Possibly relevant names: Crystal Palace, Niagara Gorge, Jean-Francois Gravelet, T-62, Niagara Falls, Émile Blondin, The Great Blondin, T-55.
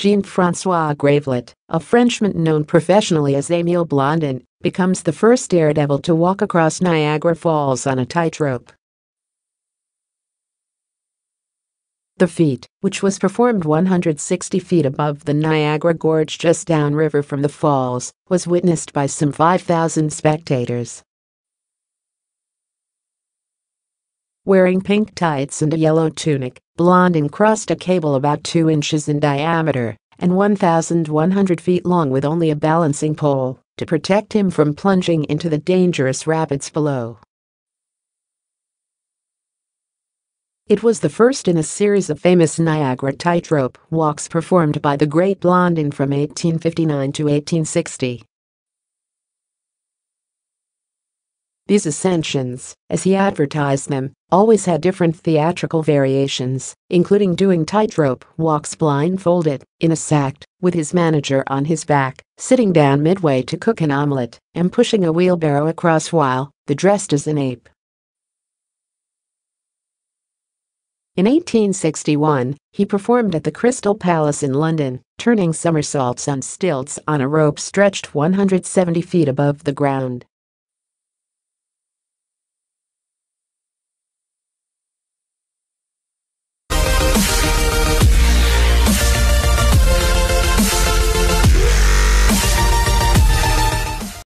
Jean-Francois Gravelet, a Frenchman known professionally as Émile Blondin, becomes the first daredevil to walk across Niagara Falls on a tightrope. The feat, which was performed 160 feet above the Niagara Gorge just downriver from the falls, was witnessed by some 5,000 spectators. Wearing pink tights and a yellow tunic, Blondin crossed a cable about 2 inches in diameter and 1,100 feet long with only a balancing pole to protect him from plunging into the dangerous rapids below. It was the first in a series of famous Niagara tightrope walks performed by the Great Blondin from 1859 to 1860. These ascensions, as he advertised them, always had different theatrical variations, including doing tightrope walks blindfolded, in a sack, with his manager on his back, sitting down midway to cook an omelette, and pushing a wheelbarrow across while the dressed as an ape. In 1861, he performed at the Crystal Palace in London, turning somersaults on stilts on a rope stretched 170 feet above the ground.